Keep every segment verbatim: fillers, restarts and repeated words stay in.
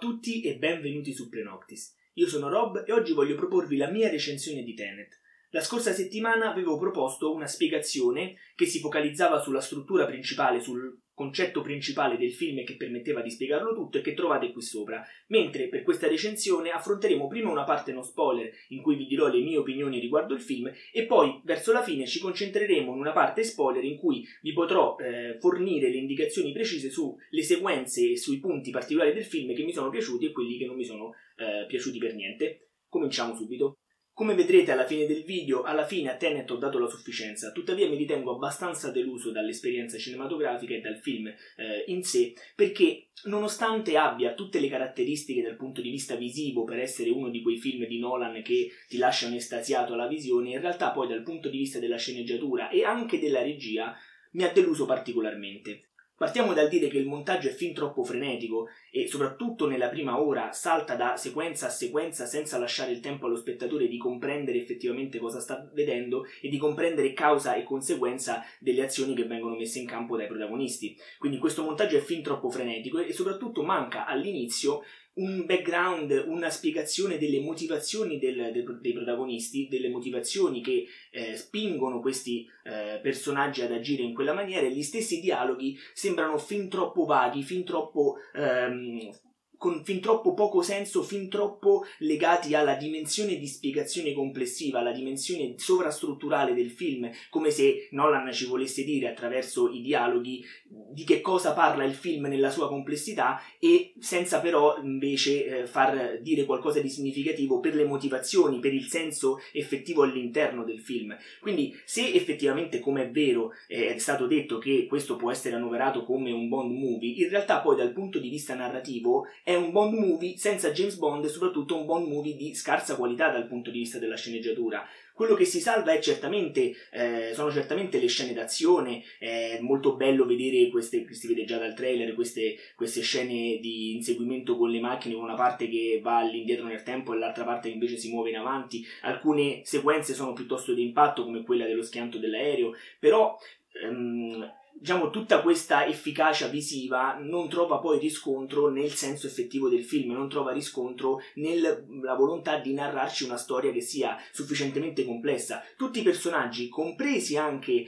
tutti e benvenuti su Plenoctis. Io sono Rob e oggi voglio proporvi la mia recensione di Tenet. La scorsa settimana avevo proposto una spiegazione che si focalizzava sulla struttura principale, sul concetto principale del film che permetteva di spiegarlo tutto e che trovate qui sopra, mentre per questa recensione affronteremo prima una parte no spoiler in cui vi dirò le mie opinioni riguardo il film e poi verso la fine ci concentreremo in una parte spoiler in cui vi potrò eh, fornire le indicazioni precise sulle sequenze e sui punti particolari del film che mi sono piaciuti e quelli che non mi sono eh, piaciuti per niente. Cominciamo subito. Come vedrete alla fine del video, alla fine a Tenet ho dato la sufficienza, tuttavia mi ritengo abbastanza deluso dall'esperienza cinematografica e dal film eh, in sé, perché nonostante abbia tutte le caratteristiche dal punto di vista visivo per essere uno di quei film di Nolan che ti lasciano estasiato alla visione, in realtà poi dal punto di vista della sceneggiatura e anche della regia mi ha deluso particolarmente. Partiamo dal dire che il montaggio è fin troppo frenetico e soprattutto nella prima ora salta da sequenza a sequenza senza lasciare il tempo allo spettatore di comprendere effettivamente cosa sta vedendo e di comprendere causa e conseguenza delle azioni che vengono messe in campo dai protagonisti. Quindi questo montaggio è fin troppo frenetico e soprattutto manca all'inizio un background, una spiegazione delle motivazioni del, del, dei protagonisti, delle motivazioni che eh, spingono questi eh, personaggi ad agire in quella maniera, e gli stessi dialoghi sembrano fin troppo vaghi, fin troppo, ehm, con fin troppo poco senso, fin troppo legati alla dimensione di spiegazione complessiva, alla dimensione sovrastrutturale del film, come se Nolan ci volesse dire attraverso i dialoghi di che cosa parla il film nella sua complessità e senza però invece eh, far dire qualcosa di significativo per le motivazioni, per il senso effettivo all'interno del film. Quindi se effettivamente, come è vero, eh, è stato detto che questo può essere annoverato come un Bond movie, in realtà poi dal punto di vista narrativo è un Bond movie senza James Bond e soprattutto un Bond movie di scarsa qualità dal punto di vista della sceneggiatura. Quello che si salva è certamente, eh, sono certamente le scene d'azione. È molto bello vedere queste, si vede già dal trailer, queste, queste scene di inseguimento con le macchine, con una parte che va all'indietro nel tempo e l'altra parte che invece si muove in avanti. Alcune sequenze sono piuttosto di impatto, come quella dello schianto dell'aereo, però ehm, diciamo, tutta questa efficacia visiva non trova poi riscontro nel senso effettivo del film, non trova riscontro nella volontà di narrarci una storia che sia sufficientemente complessa. Tutti i personaggi, compresi anche eh,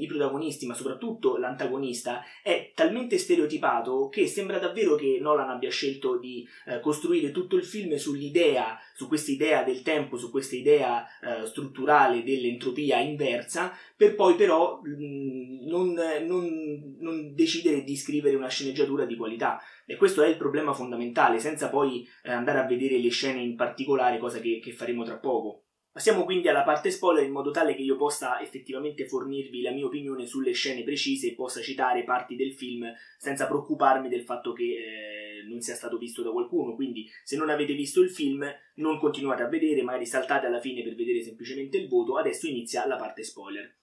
i protagonisti, ma soprattutto l'antagonista, è talmente stereotipato che sembra davvero che Nolan abbia scelto di eh, costruire tutto il film sull'idea, su quest'idea del tempo, su questa idea eh, strutturale dell'entropia inversa, per poi però mh, non Non, non decidere di scrivere una sceneggiatura di qualità, e questo è il problema fondamentale, senza poi andare a vedere le scene in particolare, cosa che, che faremo tra poco. Passiamo quindi alla parte spoiler, in modo tale che io possa effettivamente fornirvi la mia opinione sulle scene precise e possa citare parti del film senza preoccuparmi del fatto che eh, non sia stato visto da qualcuno. Quindi se non avete visto il film non continuate a vedere, magari saltate alla fine per vedere semplicemente il voto. Adesso inizia la parte spoiler.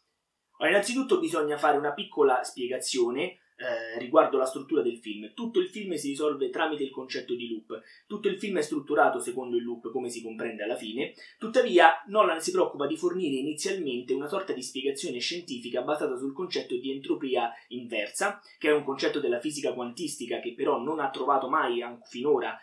Allora, innanzitutto bisogna fare una piccola spiegazione eh, riguardo la struttura del film. Tutto il film si risolve tramite il concetto di loop. Tutto il film è strutturato secondo il loop, come si comprende alla fine. Tuttavia, Nolan si preoccupa di fornire inizialmente una sorta di spiegazione scientifica basata sul concetto di entropia inversa, che è un concetto della fisica quantistica che però non ha trovato mai finora,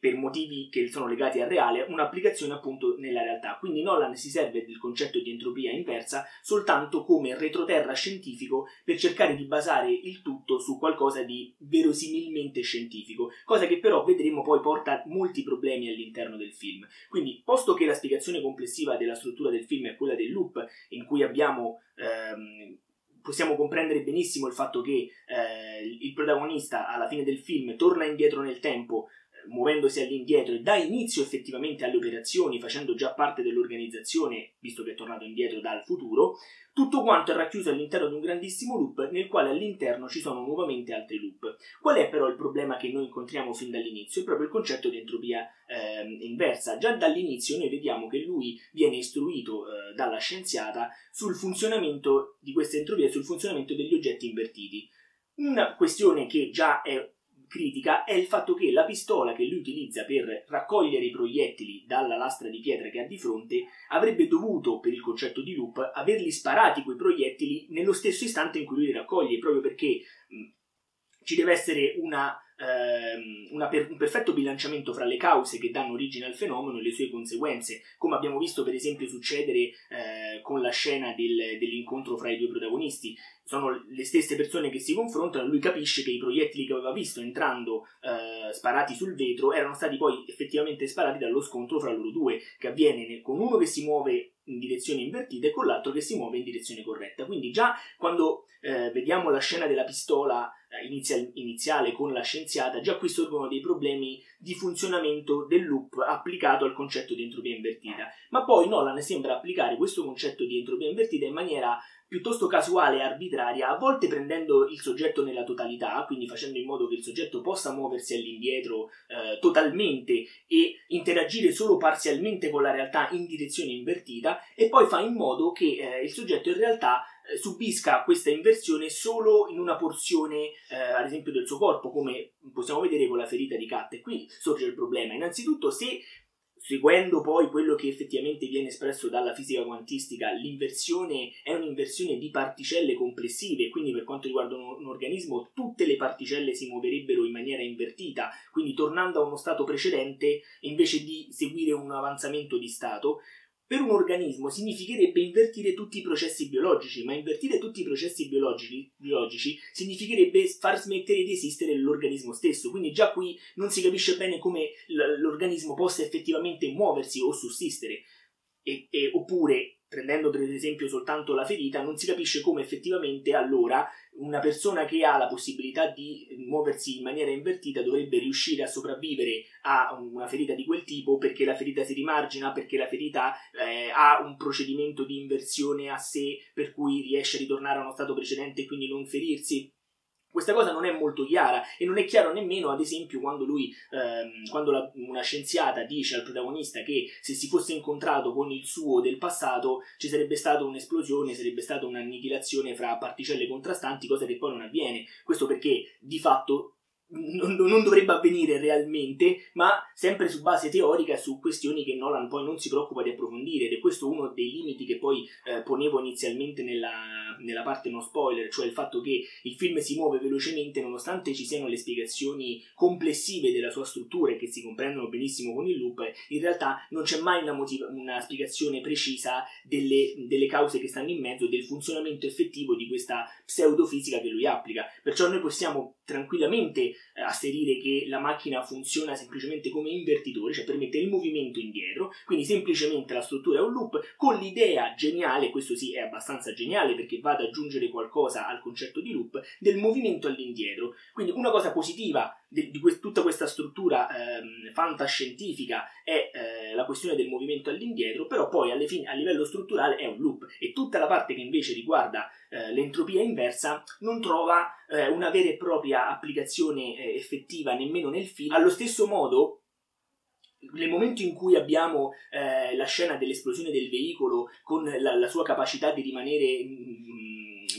per motivi che sono legati al reale, un'applicazione appunto nella realtà. Quindi Nolan si serve del concetto di entropia inversa soltanto come retroterra scientifico per cercare di basare il tutto su qualcosa di verosimilmente scientifico, cosa che però vedremo poi porta molti problemi all'interno del film. Quindi, posto che la spiegazione complessiva della struttura del film è quella del loop, in cui abbiamo... Ehm, possiamo comprendere benissimo il fatto che eh, il protagonista alla fine del film torna indietro nel tempo, muovendosi all'indietro, e dà inizio effettivamente alle operazioni facendo già parte dell'organizzazione, visto che è tornato indietro dal futuro. Tutto quanto è racchiuso all'interno di un grandissimo loop nel quale all'interno ci sono nuovamente altri loop. Qual è però il problema che noi incontriamo fin dall'inizio? È proprio il concetto di entropia eh, inversa. Già dall'inizio noi vediamo che lui viene istruito eh, dalla scienziata sul funzionamento di questa entropia, sul funzionamento degli oggetti invertiti. Una questione che già è critica è il fatto che la pistola che lui utilizza per raccogliere i proiettili dalla lastra di pietra che ha di fronte avrebbe dovuto, per il concetto di loop, averli sparati quei proiettili nello stesso istante in cui lui li raccoglie, proprio perché mh, ci deve essere una ehm, una per- un perfetto bilanciamento fra le cause che danno origine al fenomeno e le sue conseguenze, come abbiamo visto per esempio succedere eh, con la scena del- dell'incontro fra i due protagonisti. Sono le stesse persone che si confrontano, lui capisce che i proiettili che aveva visto entrando eh, sparati sul vetro erano stati poi effettivamente sparati dallo scontro fra loro due, che avviene nel, con uno che si muove in direzione invertita e con l'altro che si muove in direzione corretta. Quindi già quando eh, vediamo la scena della pistola eh, inizial, iniziale con la scienziata, già qui sorgono dei problemi di funzionamento del loop applicato al concetto di entropia invertita. Ma poi Nolan sembra applicare questo concetto di entropia invertita in maniera piuttosto casuale e arbitraria, a volte prendendo il soggetto nella totalità, quindi facendo in modo che il soggetto possa muoversi all'indietro eh, totalmente e interagire solo parzialmente con la realtà in direzione invertita, e poi fa in modo che eh, il soggetto in realtà eh, subisca questa inversione solo in una porzione, eh, ad esempio, del suo corpo, come possiamo vedere con la ferita di Kat. E qui sorge il problema. Innanzitutto, se seguendo poi quello che effettivamente viene espresso dalla fisica quantistica, l'inversione è un'inversione di particelle complessive, quindi per quanto riguarda un, un organismo tutte le particelle si muoverebbero in maniera invertita, quindi tornando a uno stato precedente invece di seguire un avanzamento di stato. Per un organismo significherebbe invertire tutti i processi biologici, ma invertire tutti i processi biologici, biologici significherebbe far smettere di esistere l'organismo stesso, quindi già qui non si capisce bene come l'organismo possa effettivamente muoversi o sussistere, e, e, oppure, prendendo per esempio soltanto la ferita, non si capisce come effettivamente allora una persona che ha la possibilità di muoversi in maniera invertita dovrebbe riuscire a sopravvivere a una ferita di quel tipo, perché la ferita si rimargina, perché la ferita eh, ha un procedimento di inversione a sé per cui riesce a ritornare a uno stato precedente e quindi non ferirsi. Questa cosa non è molto chiara, e non è chiaro nemmeno, ad esempio, quando lui, ehm, quando la, una scienziata dice al protagonista che se si fosse incontrato con il suo del passato ci sarebbe stata un'esplosione, sarebbe stata un'annichilazione fra particelle contrastanti, cosa che poi non avviene. Questo perché di fatto non, non dovrebbe avvenire realmente, ma sempre su base teorica, su questioni che Nolan poi non si preoccupa di approfondire, ed è questo uno dei limiti che poi eh, ponevo inizialmente nella, nella parte no spoiler, cioè il fatto che il film si muove velocemente nonostante ci siano le spiegazioni complessive della sua struttura e che si comprendono benissimo con il loop. In realtà non c'è mai una, motiv- una spiegazione precisa delle, delle cause che stanno in mezzo, del funzionamento effettivo di questa pseudofisica che lui applica, perciò noi possiamo tranquillamente asserire che la macchina funziona semplicemente come invertitore, cioè permette il movimento indietro, quindi semplicemente la struttura è un loop, con l'idea geniale, questo sì è abbastanza geniale perché va ad aggiungere qualcosa al concetto di loop, del movimento all'indietro. Quindi una cosa positiva di, di que- tutta questa struttura ehm, fantascientifica è eh, la questione del movimento all'indietro, però poi alle fine, a livello strutturale è un loop, e tutta la parte che invece riguarda eh, l'entropia inversa non trova eh, una vera e propria applicazione eh, effettiva nemmeno nel film. Allo stesso modo, nel momento in cui abbiamo eh, la scena dell'esplosione del veicolo con la, la sua capacità di rimanere mh,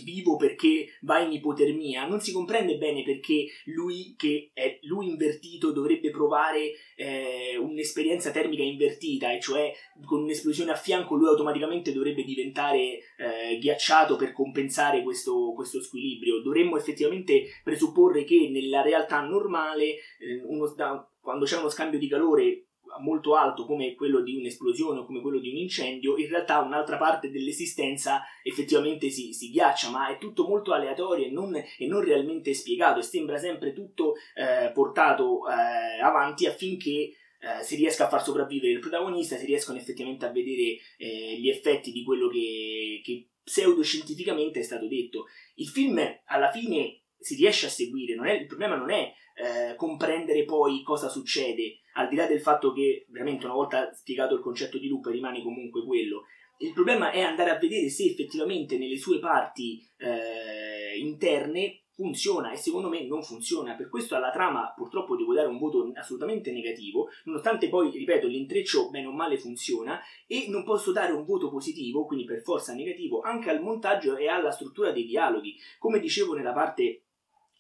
vivo perché va in ipotermia, non si comprende bene perché lui, che è lui invertito, dovrebbe provare eh, un'esperienza termica invertita, e cioè con un'esplosione a fianco lui automaticamente dovrebbe diventare eh, ghiacciato per compensare questo, questo squilibrio. Dovremmo effettivamente presupporre che nella realtà normale eh, uno, da, quando c'è uno scambio di calore molto alto come quello di un'esplosione o come quello di un incendio, in realtà un'altra parte dell'esistenza effettivamente si, si ghiaccia, ma è tutto molto aleatorio e non, e non realmente spiegato, e sembra sempre tutto eh, portato eh, avanti affinché eh, si riesca a far sopravvivere il protagonista, si riescono effettivamente a vedere eh, gli effetti di quello che, che pseudoscientificamente è stato detto. Il film alla fine si riesce a seguire, non è, il problema non è eh, comprendere poi cosa succede, al di là del fatto che veramente una volta spiegato il concetto di loop rimane comunque quello. Il problema è andare a vedere se effettivamente nelle sue parti eh, interne funziona, e secondo me non funziona. Per questo alla trama purtroppo devo dare un voto assolutamente negativo, nonostante poi, ripeto, l'intreccio bene o male funziona, e non posso dare un voto positivo, quindi per forza negativo, anche al montaggio e alla struttura dei dialoghi. Come dicevo nella parte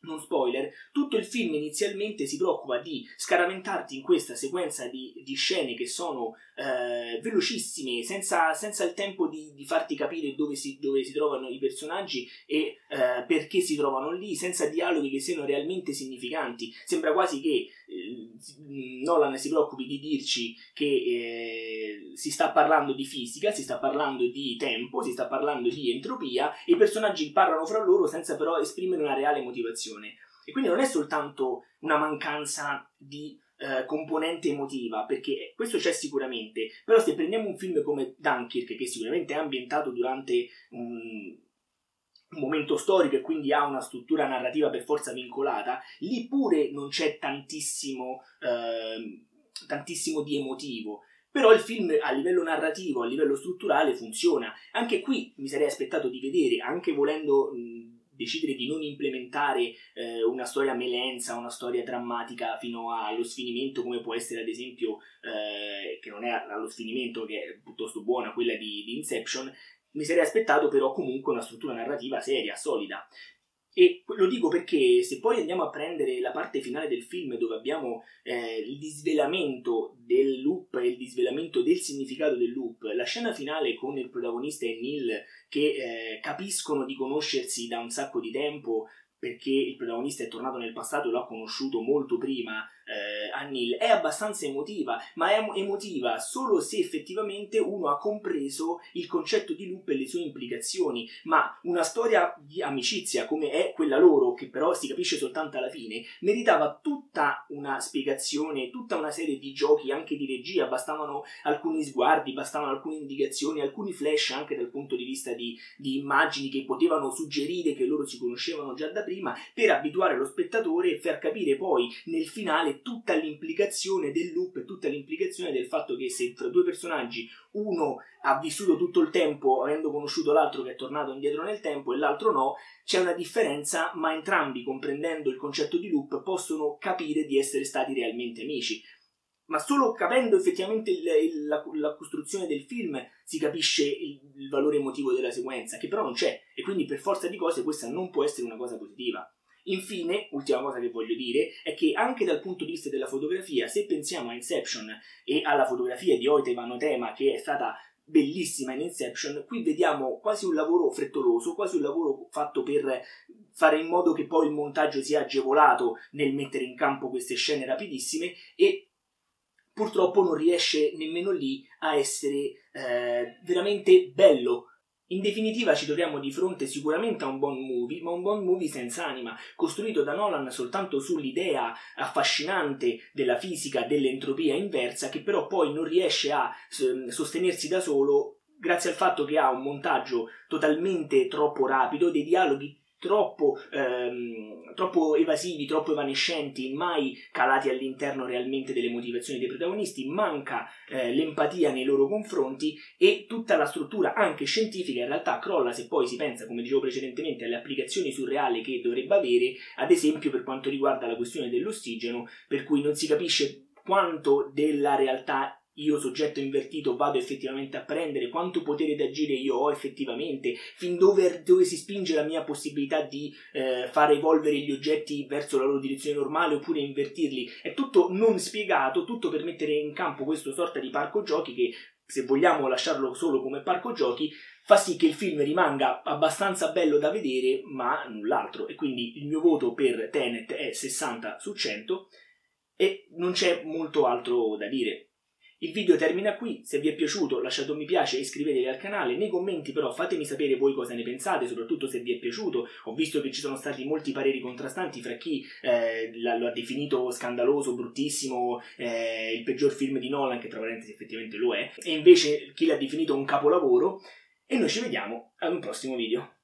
non spoiler, tutto il film inizialmente si preoccupa di scaraventarti in questa sequenza di, di scene che sono eh, velocissime, senza, senza il tempo di, di farti capire dove si, dove si trovano i personaggi e eh, perché si trovano lì, senza dialoghi che siano realmente significanti. Sembra quasi che eh, Nolan si preoccupi di dirci che eh, si sta parlando di fisica, si sta parlando di tempo, si sta parlando di entropia, e i personaggi parlano fra loro senza però esprimere una reale motivazione. E quindi non è soltanto una mancanza di eh, componente emotiva, perché questo c'è sicuramente, però se prendiamo un film come Dunkirk, che sicuramente è ambientato durante un, un momento storico e quindi ha una struttura narrativa per forza vincolata, lì pure non c'è tantissimo, eh, tantissimo di emotivo. Però il film a livello narrativo, a livello strutturale funziona. Anche qui mi sarei aspettato di vedere, anche volendo... Mh, decidere di non implementare eh, una storia melenza, una storia drammatica fino allo sfinimento, come può essere ad esempio, eh, che non è allo sfinimento, che è piuttosto buona, quella di, di Inception, mi sarei aspettato però comunque una struttura narrativa seria, solida. E lo dico perché se poi andiamo a prendere la parte finale del film, dove abbiamo eh, il disvelamento del loop e il disvelamento del significato del loop, la scena finale con il protagonista e Neil che eh, capiscono di conoscersi da un sacco di tempo, perché il protagonista è tornato nel passato e l'ha conosciuto molto prima eh, a Neil, è abbastanza emotiva, ma è emotiva solo se effettivamente uno ha compreso il concetto di loop e le sue implicazioni. Ma una storia di amicizia come è quella loro, che però si capisce soltanto alla fine, meritava tutta una spiegazione, tutta una serie di giochi anche di regia. Bastavano alcuni sguardi, bastavano alcune indicazioni, alcuni flash anche dal punto di vista di, di immagini che potevano suggerire che loro si conoscevano già da prima, per abituare lo spettatore e far capire poi nel finale tutta l'implicazione del loop, tutta l'implicazione del fatto che se tra due personaggi uno ha vissuto tutto il tempo avendo conosciuto l'altro che è tornato indietro nel tempo e l'altro no, c'è una differenza, ma entrambi, comprendendo il concetto di loop, possono capire di essere stati realmente amici. Ma solo capendo effettivamente il, il, la, la costruzione del film si capisce il, il valore emotivo della sequenza, che però non c'è, e quindi per forza di cose questa non può essere una cosa positiva. Infine, ultima cosa che voglio dire, è che anche dal punto di vista della fotografia, se pensiamo a Inception e alla fotografia di Hoyte van Hoytema, che è stata bellissima in Inception, qui vediamo quasi un lavoro frettoloso, quasi un lavoro fatto per fare in modo che poi il montaggio sia agevolato nel mettere in campo queste scene rapidissime, e purtroppo non riesce nemmeno lì a essere eh, veramente bello. In definitiva ci troviamo di fronte sicuramente a un buon movie, ma un buon movie senza anima, costruito da Nolan soltanto sull'idea affascinante della fisica dell'entropia inversa, che però poi non riesce a eh, sostenersi da solo, grazie al fatto che ha un montaggio totalmente troppo rapido, dei dialoghi Troppo, ehm, troppo evasivi, troppo evanescenti, mai calati all'interno realmente delle motivazioni dei protagonisti. Manca eh, l'empatia nei loro confronti, e tutta la struttura anche scientifica in realtà crolla se poi si pensa, come dicevo precedentemente, alle applicazioni surreali che dovrebbe avere, ad esempio per quanto riguarda la questione dell'ossigeno, per cui non si capisce quanto della realtà io, soggetto invertito, vado effettivamente a prendere, quanto potere d'agire io ho effettivamente, fin dove, dove si spinge la mia possibilità di eh, far evolvere gli oggetti verso la loro direzione normale oppure invertirli. È tutto non spiegato, tutto per mettere in campo questa sorta di parco giochi che, se vogliamo lasciarlo solo come parco giochi, fa sì che il film rimanga abbastanza bello da vedere, ma null'altro. E quindi il mio voto per Tenet è sessanta su cento, e non c'è molto altro da dire. Il video termina qui. Se vi è piaciuto lasciate un mi piace e iscrivetevi al canale. Nei commenti però fatemi sapere voi cosa ne pensate, soprattutto se vi è piaciuto. Ho visto che ci sono stati molti pareri contrastanti fra chi eh, lo ha definito scandaloso, bruttissimo, eh, il peggior film di Nolan, che tra parentesi effettivamente lo è, e invece chi l'ha definito un capolavoro. E noi ci vediamo ad un prossimo video.